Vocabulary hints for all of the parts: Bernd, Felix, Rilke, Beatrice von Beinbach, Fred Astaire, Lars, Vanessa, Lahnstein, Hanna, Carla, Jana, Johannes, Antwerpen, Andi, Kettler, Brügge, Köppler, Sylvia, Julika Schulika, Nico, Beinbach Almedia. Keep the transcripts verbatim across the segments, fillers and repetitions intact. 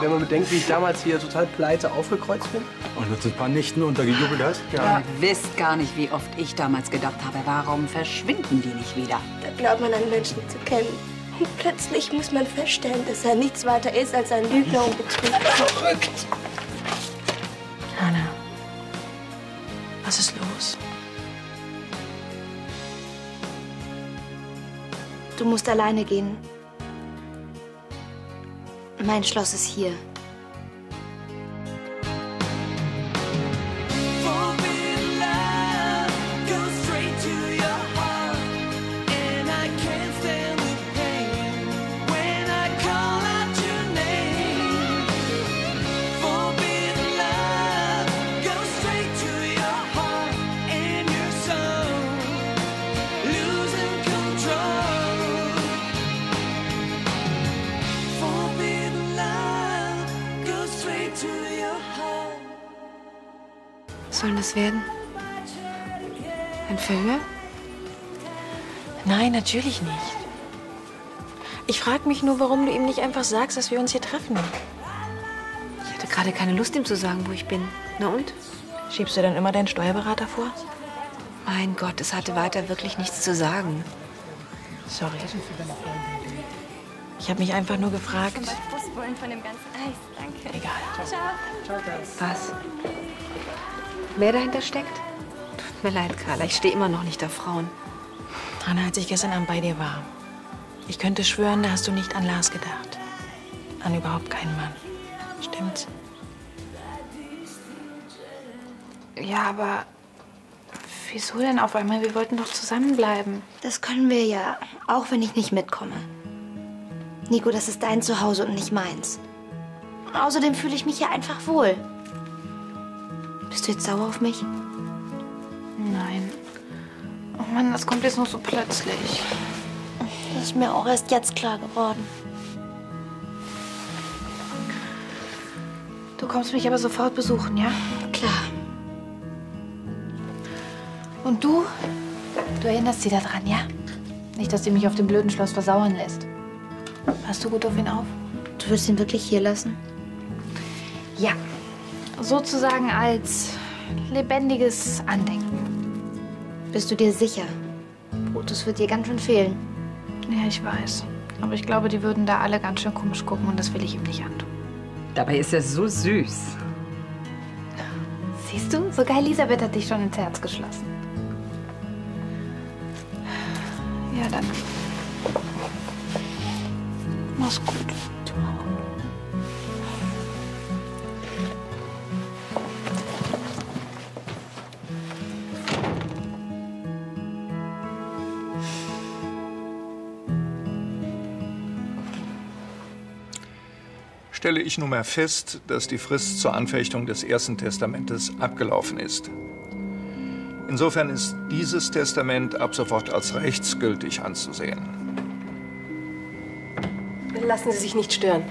Wenn man bedenkt, wie ich damals hier total pleite aufgekreuzt bin. Und uns ein paar Nichten untergejubelt hast. Ja. Ihr wisst gar nicht, wie oft ich damals gedacht habe, warum verschwinden die nicht wieder? Da glaubt man, einen Menschen zu kennen. Und plötzlich muss man feststellen, dass er nichts weiter ist als ein Lügner und Betrüger. Verrückt! Hanna, was ist los? Du musst alleine gehen. Mein Schloss ist hier. Soll das werden? Ein Verhör? Nein, natürlich nicht. Ich frage mich nur, warum du ihm nicht einfach sagst, dass wir uns hier treffen. Ich hatte gerade keine Lust, ihm zu sagen, wo ich bin. Na und? Schiebst du dann immer deinen Steuerberater vor? Mein Gott, es hatte weiter wirklich nichts zu sagen. Sorry. Ich habe mich einfach nur gefragt. Von dem ganzen Eis. Danke. Egal. Ciao. Ciao. Was? Wer dahinter steckt? Tut mir leid, Carla. Ich stehe immer noch nicht auf Frauen. Hanna, als ich gestern Abend bei dir war, ich könnte schwören, da hast du nicht an Lars gedacht. An überhaupt keinen Mann. Stimmt's? Ja, aber wieso denn auf einmal? Wir wollten doch zusammenbleiben. Das können wir ja, auch wenn ich nicht mitkomme. Nico, das ist dein Zuhause und nicht meins. Außerdem fühle ich mich hier einfach wohl. Bist du jetzt sauer auf mich? Nein. Oh Mann, das kommt jetzt noch so plötzlich. Das ist mir auch erst jetzt klar geworden. Du kommst mich aber sofort besuchen, ja? Klar. Und du? Du erinnerst sie daran, ja? Nicht, dass sie mich auf dem blöden Schloss versauern lässt. Passt du gut auf ihn auf? Du willst ihn wirklich hier lassen? Ja, sozusagen als lebendiges Andenken. Bist du dir sicher? Brutus wird dir ganz schön fehlen. Ja, ich weiß. Aber ich glaube, die würden da alle ganz schön komisch gucken und das will ich ihm nicht antun. Dabei ist er so süß. Siehst du, sogar Elisabeth hat dich schon ins Herz geschlossen. Ja, dann. Mach's gut. Stelle ich nunmehr fest, dass die Frist zur Anfechtung des Ersten Testamentes abgelaufen ist. Insofern ist dieses Testament ab sofort als rechtsgültig anzusehen. Lassen Sie sich nicht stören.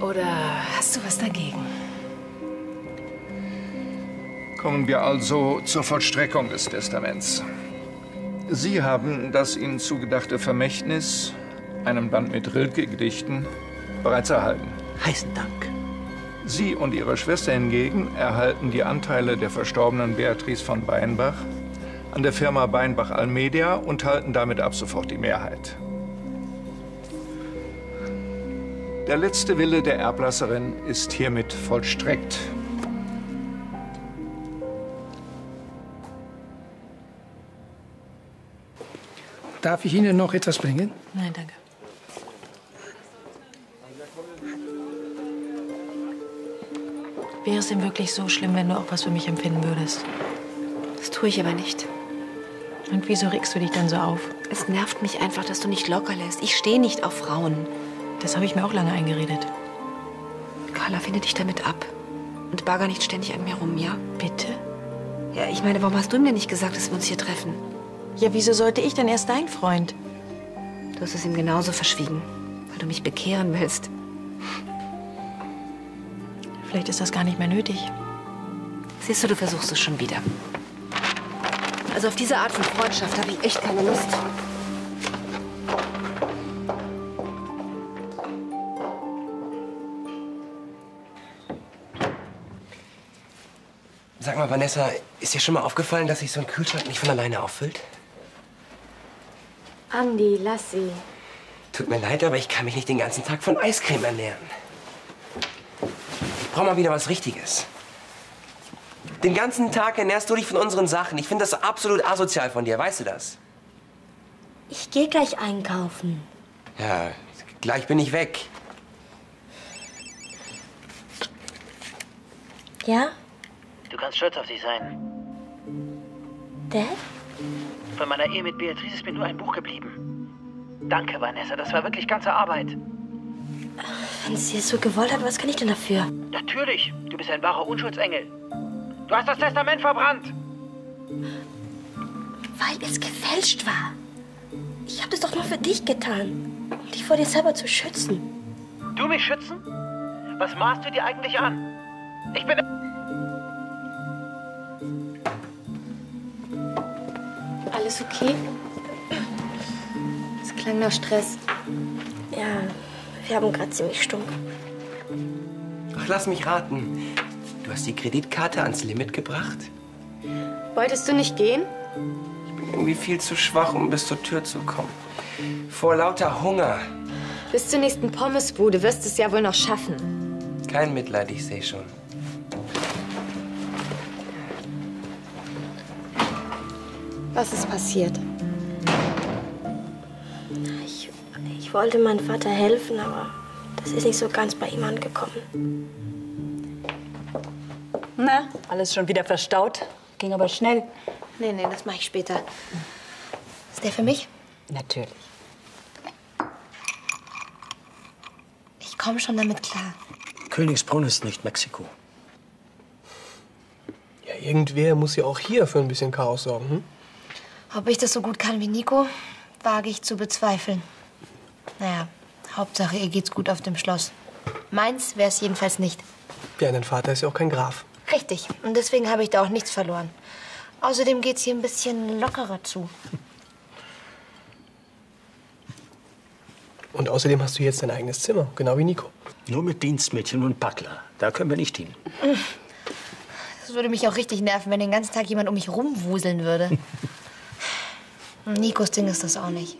Oder hast du was dagegen? Kommen wir also zur Vollstreckung des Testaments. Sie haben das Ihnen zugedachte Vermächtnis, einem Band mit Rilke-Gedichten, bereits erhalten. Heißen Dank. Sie und Ihre Schwester hingegen erhalten die Anteile der verstorbenen Beatrice von Beinbach an der Firma Beinbach Almedia und halten damit ab sofort die Mehrheit. Der letzte Wille der Erblasserin ist hiermit vollstreckt. Darf ich Ihnen noch etwas bringen? Nein, danke. Wäre es denn wirklich so schlimm, wenn du auch was für mich empfinden würdest? Das tue ich aber nicht. Und wieso regst du dich dann so auf? Es nervt mich einfach, dass du nicht locker lässt. Ich stehe nicht auf Frauen. Das habe ich mir auch lange eingeredet. Carla, finde dich damit ab. Und bagger nicht ständig an mir rum, ja? Bitte? Ja, ich meine, warum hast du mir nicht gesagt, dass wir uns hier treffen? Ja, wieso sollte ich denn erst dein Freund? Du hast es ihm genauso verschwiegen, weil du mich bekehren willst. Vielleicht ist das gar nicht mehr nötig. Siehst du, du versuchst es schon wieder. Also auf diese Art von Freundschaft habe ich echt keine Lust. Sag mal, Vanessa, ist dir schon mal aufgefallen, dass sich so ein Kühlschrank nicht von alleine auffüllt? Andi, lass sie. Tut mir leid, aber ich kann mich nicht den ganzen Tag von Eiscreme ernähren. Ich brauche mal wieder was Richtiges. Den ganzen Tag ernährst du dich von unseren Sachen. Ich finde das absolut asozial von dir, weißt du das? Ich gehe gleich einkaufen. Ja, gleich bin ich weg. Ja? Du kannst stolz auf dich sein. Dad? Von meiner Ehe mit Beatrice ist mir nur ein Buch geblieben. Danke, Vanessa, das war wirklich ganze Arbeit. Wenn sie es so gewollt hat, was kann ich denn dafür? Natürlich, du bist ein wahrer Unschuldsengel. Du hast das Testament verbrannt. Weil es gefälscht war. Ich habe das doch nur für dich getan, um dich vor dir selber zu schützen. Du mich schützen? Was maßt du dir eigentlich an? Ich bin... Alles okay? Es klang nach Stress. Ja, wir haben gerade ziemlich Stunk. Ach, lass mich raten. Du hast die Kreditkarte ans Limit gebracht? Wolltest du nicht gehen? Ich bin irgendwie viel zu schwach, um bis zur Tür zu kommen. Vor lauter Hunger. Bis zur nächsten Pommesbude wirst du es ja wohl noch schaffen. Kein Mitleid, ich sehe schon. Was ist passiert? Ich, ich wollte meinem Vater helfen, aber das ist nicht so ganz bei ihm angekommen. Na, alles schon wieder verstaut? Ging aber schnell. Nee, nee, das mache ich später. Ist der für mich? Natürlich. Ich komme schon damit klar. Königsbrunn ist nicht Mexiko. Ja, irgendwer muss ja auch hier für ein bisschen Chaos sorgen, hm? Ob ich das so gut kann wie Nico, wage ich zu bezweifeln. Naja, Hauptsache, ihr geht's gut auf dem Schloss. Meins wär's jedenfalls nicht. Ja, dein Vater ist ja auch kein Graf. Richtig, und deswegen habe ich da auch nichts verloren. Außerdem geht's hier ein bisschen lockerer zu. Und außerdem hast du jetzt dein eigenes Zimmer, genau wie Nico. Nur mit Dienstmädchen und Butler, da können wir nicht hin. Das würde mich auch richtig nerven, wenn den ganzen Tag jemand um mich rumwuseln würde. Nikos Ding ist das auch nicht.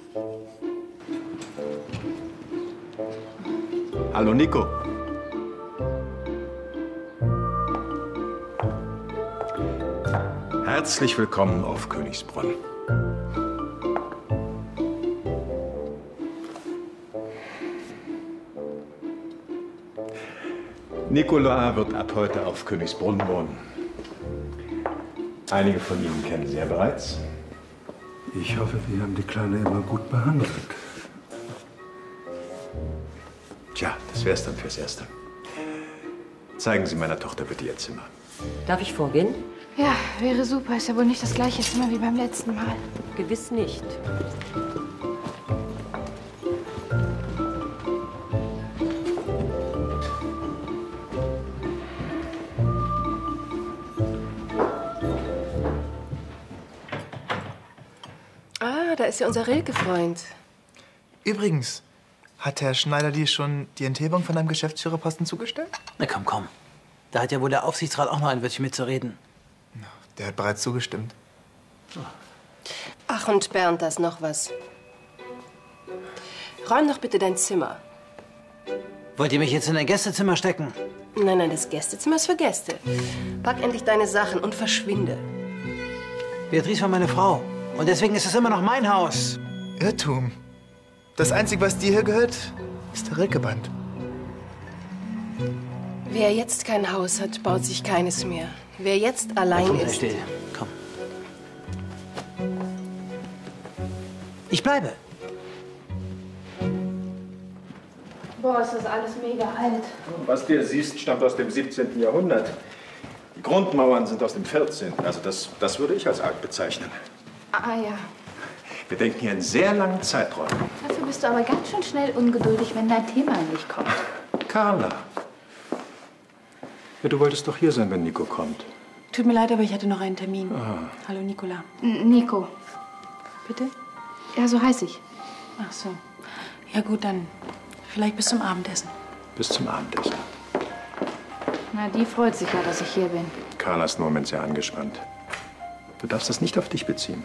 Hallo, Nico. Herzlich willkommen auf Königsbrunn. Nicola wird ab heute auf Königsbrunn wohnen. Einige von Ihnen kennen Sie ja bereits. Ich hoffe, wir haben die Kleine immer gut behandelt. Tja, das wär's dann fürs Erste. Zeigen Sie meiner Tochter bitte ihr Zimmer. Darf ich vorgehen? Ja, wäre super. Ist ja wohl nicht das gleiche Zimmer wie beim letzten Mal. Gewiss nicht. Da ist ja unser Rilke-Freund. Übrigens, hat Herr Schneider dir schon die Enthebung von deinem Geschäftsführerposten zugestellt? Na komm, komm. Da hat ja wohl der Aufsichtsrat auch noch ein Wörtchen mitzureden. Der hat bereits zugestimmt. Ach, und Bernd, da ist noch was. Räum doch bitte dein Zimmer. Wollt ihr mich jetzt in ein Gästezimmer stecken? Nein, nein, das Gästezimmer ist für Gäste. Pack endlich deine Sachen und verschwinde. Beatrice war meine Frau. Und deswegen ist es immer noch mein Haus. Irrtum. Das Einzige, was dir hier gehört, ist der Rilke-Band. Wer jetzt kein Haus hat, baut sich keines mehr. Wer jetzt allein komm, ist... Still. Komm. Ich bleibe. Boah, ist das alles mega alt. Was du hier siehst, stammt aus dem siebzehnten Jahrhundert. Die Grundmauern sind aus dem vierzehnten Also das, das würde ich als alt bezeichnen. Ah, ja. Wir denken hier in sehr langen Zeiträumen. Dafür bist du aber ganz schön schnell ungeduldig, wenn dein Thema nicht kommt. Carla. Ja, du wolltest doch hier sein, wenn Nico kommt. Tut mir leid, aber ich hatte noch einen Termin. Ah. Hallo, Nicola. N Nico. Bitte? Ja, so heiß ich. Ach so. Ja gut, dann vielleicht bis zum Abendessen. Bis zum Abendessen. Na, die freut sich ja, dass ich hier bin. Carla ist nur im Moment sehr angespannt. Du darfst das nicht auf dich beziehen.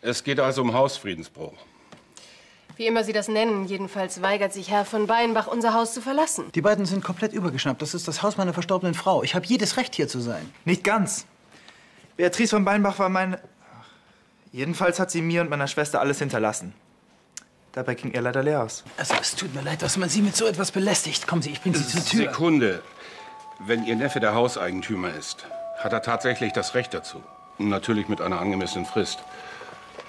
Es geht also um Hausfriedensbruch. Wie immer Sie das nennen, jedenfalls weigert sich Herr von Beinbach, unser Haus zu verlassen. Die beiden sind komplett übergeschnappt. Das ist das Haus meiner verstorbenen Frau. Ich habe jedes Recht, hier zu sein. Nicht ganz. Beatrice von Beinbach war meine... Ach. Jedenfalls hat sie mir und meiner Schwester alles hinterlassen. Dabei ging er leider leer aus. Also, es tut mir leid, dass man Sie mit so etwas belästigt. Kommen Sie, ich bringe Sie zur Tür. Sekunde. Wenn Ihr Neffe der Hauseigentümer ist, hat er tatsächlich das Recht dazu. Natürlich mit einer angemessenen Frist.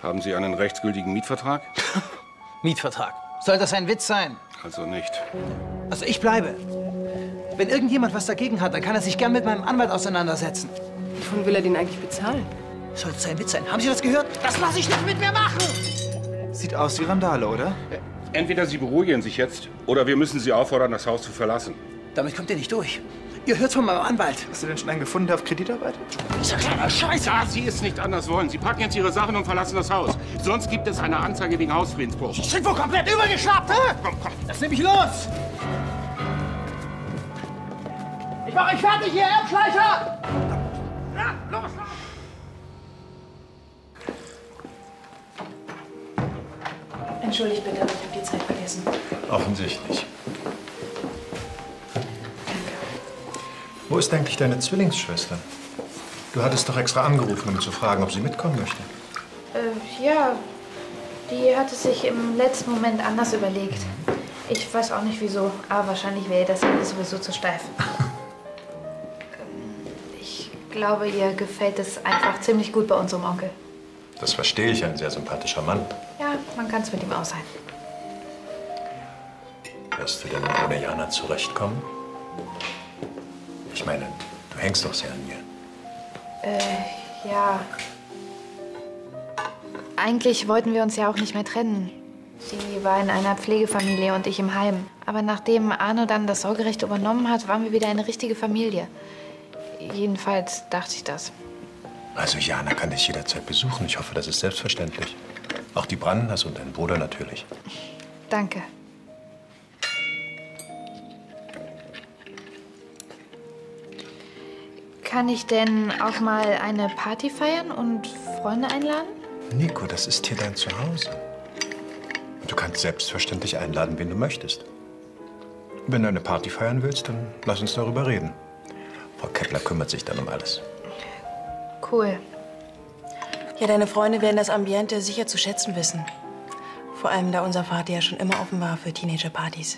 Haben Sie einen rechtsgültigen Mietvertrag? Mietvertrag? Soll das ein Witz sein? Also nicht. Also ich bleibe. Wenn irgendjemand was dagegen hat, dann kann er sich gern mit meinem Anwalt auseinandersetzen. Wovon will er den eigentlich bezahlen? Soll das ein Witz sein? Haben Sie das gehört? Das lasse ich nicht mit mir machen! Sieht aus wie Randale, oder? Entweder Sie beruhigen sich jetzt, oder wir müssen Sie auffordern, das Haus zu verlassen. Damit kommt ihr nicht durch. Ihr hört von meinem Anwalt. Hast du denn schon einen gefunden, der auf Kredit arbeitet? Dieser kleine Scheiße! Ah, Sie es nicht anders wollen. Sie packen jetzt Ihre Sachen und verlassen das Haus. Sonst gibt es eine Anzeige wegen Hausfriedensbruch. Sie sind wohl komplett übergeschnappt, hä? Komm, komm, das nehme ich los! Ich mache euch fertig, ihr Erbschleicher! Ja, los, los! Entschuldigt bitte, ich habe die Zeit vergessen. Offensichtlich. Wo ist eigentlich deine Zwillingsschwester? Du hattest doch extra angerufen, um zu fragen, ob sie mitkommen möchte. Äh, ja, die hatte sich im letzten Moment anders überlegt. Ich weiß auch nicht wieso, aber wahrscheinlich wäre das alles sowieso zu steif. Ich glaube, ihr gefällt es einfach ziemlich gut bei unserem Onkel. Das verstehe ich, ein sehr sympathischer Mann. Ja, man kann es mit ihm aushalten. Wirst du denn ohne Jana zurechtkommen? Ich meine, du hängst doch sehr an mir. Äh, ja. Eigentlich wollten wir uns ja auch nicht mehr trennen. Sie war in einer Pflegefamilie und ich im Heim. Aber nachdem Arno dann das Sorgerecht übernommen hat, waren wir wieder eine richtige Familie. Jedenfalls dachte ich das. Also Jana kann dich jederzeit besuchen. Ich hoffe, das ist selbstverständlich. Auch die Brandners und dein Bruder natürlich. Danke. Kann ich denn auch mal eine Party feiern und Freunde einladen? Nico, das ist hier dein Zuhause. Du kannst selbstverständlich einladen, wen du möchtest. Wenn du eine Party feiern willst, dann lass uns darüber reden. Frau Kettler kümmert sich dann um alles. Cool. Ja, deine Freunde werden das Ambiente sicher zu schätzen wissen. Vor allem, da unser Vater ja schon immer offen war für Teenager-Partys.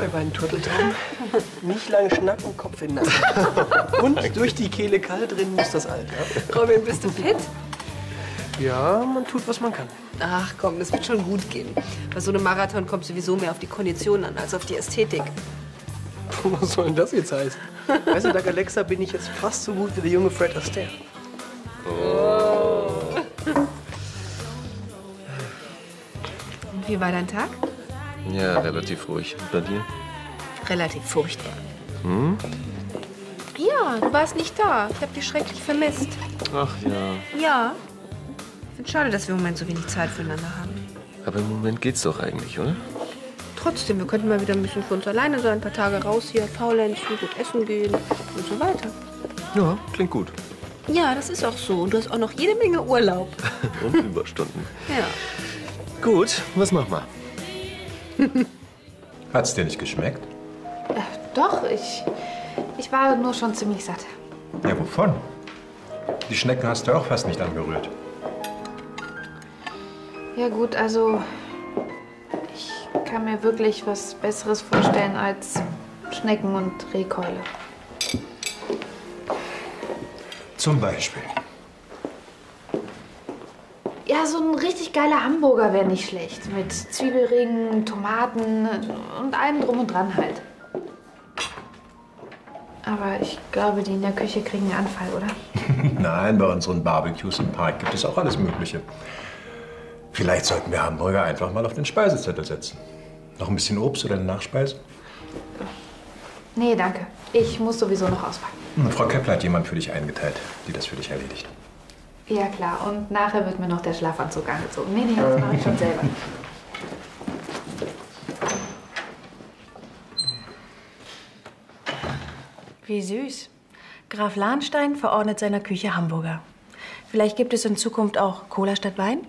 Ihr beiden Turteltauben. Nicht lange schnacken, Kopf in den Nacken. Und durch die Kehle kalt drin muss das Alter. Robin, bist du fit? Ja, man tut, was man kann. Ach komm, das wird schon gut gehen. Bei so einem Marathon kommt sowieso mehr auf die Kondition an, als auf die Ästhetik. Was soll denn das jetzt heißen? Weißt du, dank Alexa bin ich jetzt fast so gut wie der junge Fred Astaire. Oh. Und wie war dein Tag? Ja, relativ ruhig. Und bei dir? Relativ furchtbar. Hm? Ja, du warst nicht da. Ich habe dich schrecklich vermisst. Ach ja. Ja. Ich finde es schade, dass wir im Moment so wenig Zeit füreinander haben. Aber im Moment geht's doch eigentlich, oder? Trotzdem, wir könnten mal wieder ein bisschen für uns alleine sein. Ein paar Tage raus hier, faulenzen, gut essen gehen und so weiter. Ja, klingt gut. Ja, das ist auch so. Und du hast auch noch jede Menge Urlaub. Und Überstunden. Ja. Gut, was machen wir? Hat's dir nicht geschmeckt? Äh, doch, ich, ich war nur schon ziemlich satt. Ja, wovon? Die Schnecken hast du auch fast nicht angerührt. Ja gut, also ich kann mir wirklich was Besseres vorstellen als Schnecken und Rehkeule. Zum Beispiel? Ja, Ja, so ein richtig geiler Hamburger wäre nicht schlecht. Mit Zwiebelringen, Tomaten und allem drum und dran halt. Aber ich glaube, die in der Küche kriegen einen Anfall, oder? Nein, bei unseren Barbecues im Park gibt es auch alles Mögliche. Vielleicht sollten wir Hamburger einfach mal auf den Speisezettel setzen. Noch ein bisschen Obst oder eine Nachspeise? Nee, danke. Ich muss sowieso noch auspacken. Hm, Frau Köppler hat jemand für dich eingeteilt, die das für dich erledigt. Ja, klar. Und nachher wird mir noch der Schlafanzug angezogen. Nee, nee, das mache ich schon selber. Wie süß. Graf Lahnstein verordnet seiner Küche Hamburger. Vielleicht gibt es in Zukunft auch Cola statt Wein?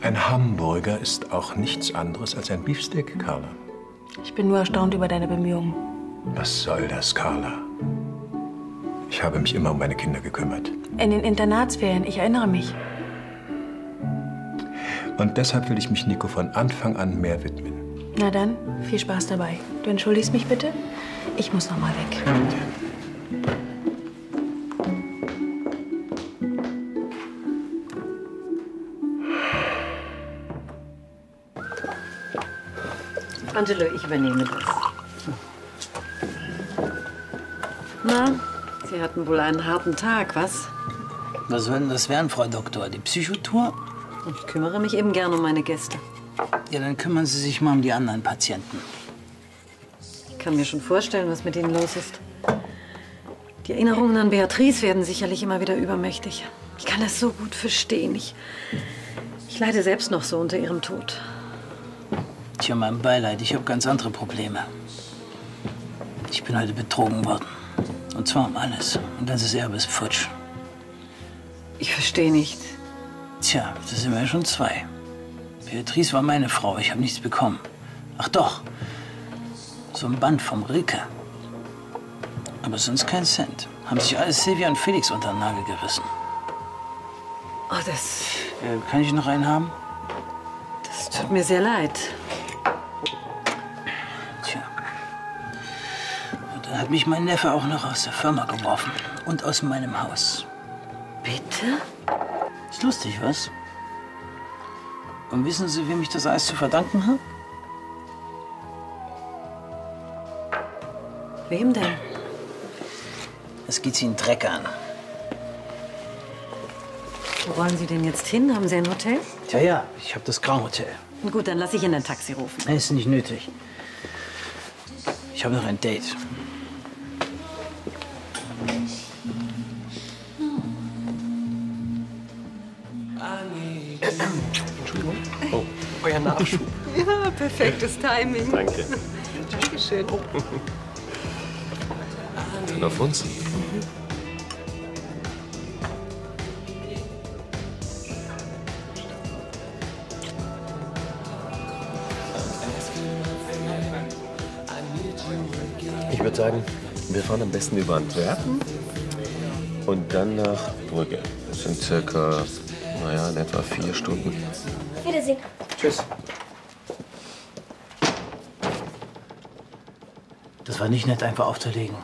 Ein Hamburger ist auch nichts anderes als ein Beefsteak, Carla. Ich bin nur erstaunt über deine Bemühungen. Was soll das, Carla? Ich habe mich immer um meine Kinder gekümmert. In den Internatsferien, ich erinnere mich. Und deshalb will ich mich Nico von Anfang an mehr widmen. Na dann, viel Spaß dabei. Du entschuldigst mich bitte? Ich muss noch mal weg. Angelo, ich übernehme das. Na, Sie hatten wohl einen harten Tag, was? Was soll denn das werden, Frau Doktor? Die Psychotour? Ich kümmere mich eben gern um meine Gäste. Ja, dann kümmern Sie sich mal um die anderen Patienten. Ich kann mir schon vorstellen, was mit ihnen los ist. Die Erinnerungen an Beatrice werden sicherlich immer wieder übermächtig. Ich kann das so gut verstehen. Ich, ich leide selbst noch so unter ihrem Tod. Tja, mein Beileid. Ich habe ganz andere Probleme. Ich bin heute betrogen worden. Und zwar um alles. Und ganzes Erbe ist futsch. Ich verstehe nicht. Tja, das sind wir schon zwei. Beatrice war meine Frau. Ich habe nichts bekommen. Ach doch. So ein Band vom Rilke. Aber sonst kein Cent. Haben sich alles Silvia und Felix unter den Nagel gerissen. Oh, das... Äh, kann ich noch einen haben? Das tut mir sehr leid. Tja. Und dann hat mich mein Neffe auch noch aus der Firma geworfen. Und aus meinem Haus. Bitte? Ist lustig, was? Und wissen Sie, wem ich das alles zu verdanken habe? Wem denn? Es geht Sie einen Dreck an. Wo wollen Sie denn jetzt hin? Haben Sie ein Hotel? Tja, ja, ich habe das Grand Hotel. Gut, dann lasse ich Ihnen ein Taxi rufen. Nein, ist nicht nötig. Ich habe noch ein Date. Entschuldigung. Oh, euer Nachschub. Ja, perfektes Timing. Danke. Dankeschön. Oh. Auf uns. Ich würde sagen, wir fahren am besten über Antwerpen und dann nach Brügge. Das sind circa, naja, in etwa vier Stunden. Wiedersehen. Tschüss. Das war nicht nett, einfach aufzulegen.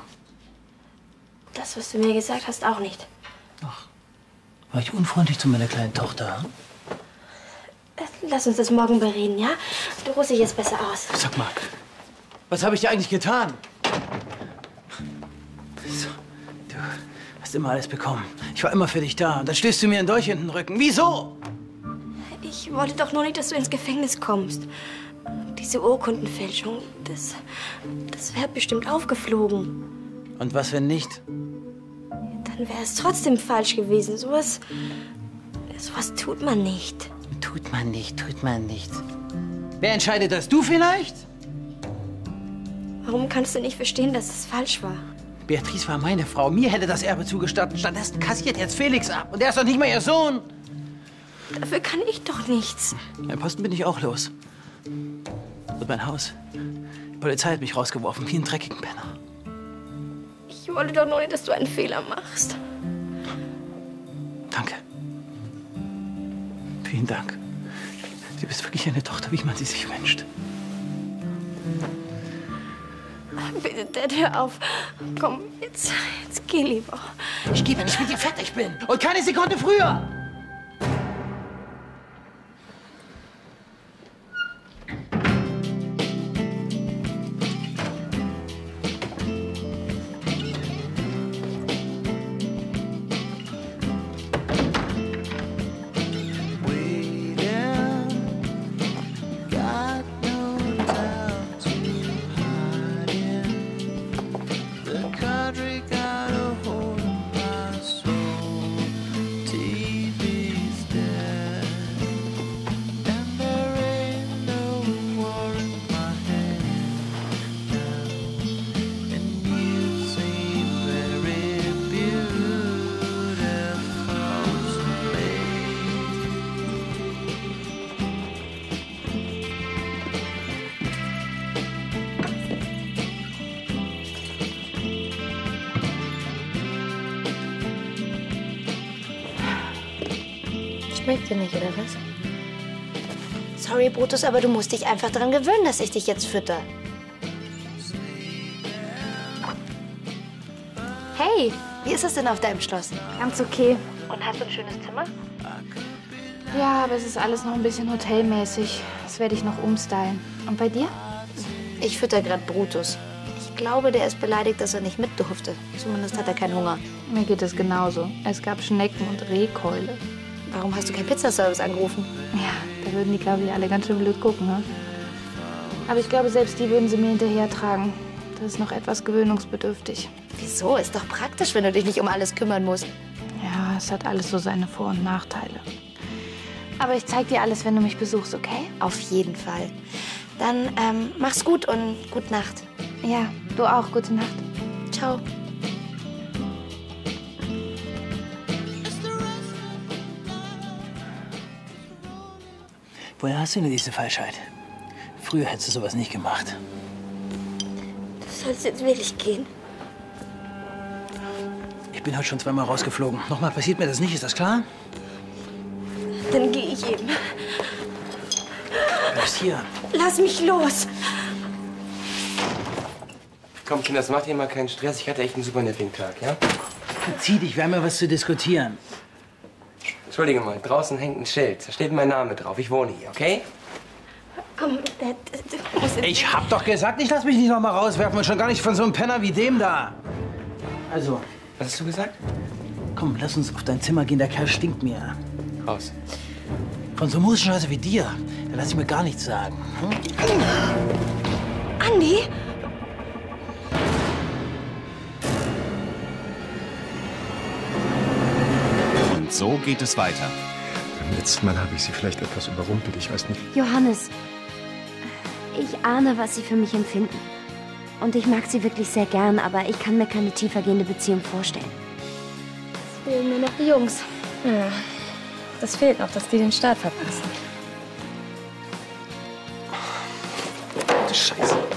Das, was du mir gesagt hast, auch nicht. Ach, war ich unfreundlich zu meiner kleinen Tochter? Hm? Lass uns das morgen bereden, ja? Du ruhst dich jetzt besser aus. Sag mal, was habe ich dir eigentlich getan? So, du hast immer alles bekommen. Ich war immer für dich da. Und dann schläfst du mir einen Dolch hinten den Rücken. Wieso? Ich wollte doch nur nicht, dass du ins Gefängnis kommst. Diese Urkundenfälschung, das, das wäre bestimmt aufgeflogen. Und was, wenn nicht? Dann wäre es trotzdem falsch gewesen. Sowas, sowas tut man nicht. Tut man nicht, tut man nicht. Wer entscheidet das? Du vielleicht? Warum kannst du nicht verstehen, dass es falsch war? Beatrice war meine Frau. Mir hätte das Erbe zugestanden. Stattdessen kassiert jetzt Felix ab. Und er ist doch nicht mal ihr Sohn. Dafür kann ich doch nichts. Mein Posten bin ich auch los. Und mein Haus. Die Polizei hat mich rausgeworfen, wie einen dreckigen Penner. Ich wollte doch nur nicht, dass du einen Fehler machst. Danke. Vielen Dank. Du bist wirklich eine Tochter, wie man sie sich wünscht. Bitte, Dad, hör auf. Komm, jetzt, jetzt geh lieber. Ich gebe nicht, wie fett ich bin. Und keine Sekunde früher. schmeckt dir nicht, oder was? Sorry, Brutus, aber du musst dich einfach daran gewöhnen, dass ich dich jetzt fütter. Hey, wie ist es denn auf deinem Schloss? Ganz okay. Und hast du ein schönes Zimmer? Ja, aber es ist alles noch ein bisschen hotelmäßig. Das werde ich noch umstylen. Und bei dir? Ich fütter gerade Brutus. Ich glaube, der ist beleidigt, dass er nicht mit durfte. Zumindest hat er keinen Hunger. Mir geht es genauso. Es gab Schnecken und Rehkeule. Warum hast du keinen Pizzaservice angerufen? Ja, da würden die, glaube ich, alle ganz schön blöd gucken, ne? Aber ich glaube, selbst die würden sie mir hinterhertragen. Das ist noch etwas gewöhnungsbedürftig. Wieso? Ist doch praktisch, wenn du dich nicht um alles kümmern musst. Ja, es hat alles so seine Vor- und Nachteile. Aber ich zeig dir alles, wenn du mich besuchst, okay? Auf jeden Fall. Dann ähm, mach's gut und gute Nacht. Ja, du auch. Gute Nacht. Ciao. Woher hast du denn diese Falschheit? Früher hättest du sowas nicht gemacht. Du sollst jetzt wirklich gehen. Ich bin heute schon zweimal rausgeflogen. Nochmal passiert mir das nicht, ist das klar? Dann gehe ich eben. Du bist hier. Lass mich los. Komm, Kinder, das macht hier mal keinen Stress. Ich hatte echt einen super netten Tag, ja? Verzieh dich, wir haben ja was zu diskutieren. Entschuldige mal, draußen hängt ein Schild. Da steht mein Name drauf. Ich wohne hier, okay? Komm, Dad, du musst jetzt... Ich hab doch gesagt, ich lass mich nicht noch mal rauswerfen und schon gar nicht von so einem Penner wie dem da. Also, was hast du gesagt? Komm, lass uns auf dein Zimmer gehen, der Kerl stinkt mir. Raus. Von so einem Scheiße wie dir, da lass ich mir gar nichts sagen. Hm? Andi? Und so geht es weiter. Beim letzten Mal habe ich sie vielleicht etwas überrumpelt, ich weiß nicht. Johannes, ich ahne, was sie für mich empfinden. Und ich mag sie wirklich sehr gern, aber ich kann mir keine tiefergehende Beziehung vorstellen. Es fehlen mir noch die Jungs. Ja, das fehlt noch, dass die den Start verpassen. Oh, Scheiße.